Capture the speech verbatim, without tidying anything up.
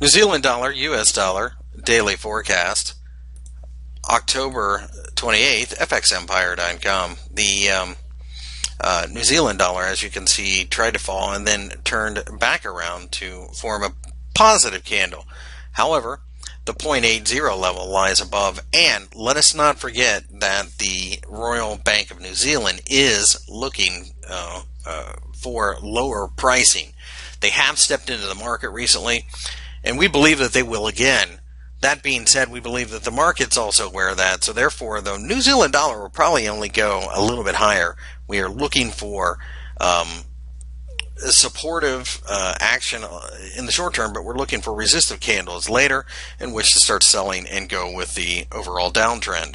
New Zealand dollar, U S dollar, daily forecast, October twenty-eighth, F X Empire dot com. The um, uh, New Zealand dollar, as you can see, tried to fall and then turned back around to form a positive candle. However, the zero point eight zero level lies above, and let us not forget that the Royal Bank of New Zealand is looking uh, uh, for lower pricing. They have stepped into the market recently, and we believe that they will again. That being said, we believe that the market's also aware of that, so therefore the New Zealand dollar will probably only go a little bit higher. We are looking for um, supportive uh, action in the short term, but we're looking for resistive candles later in which to start selling and go with the overall downtrend.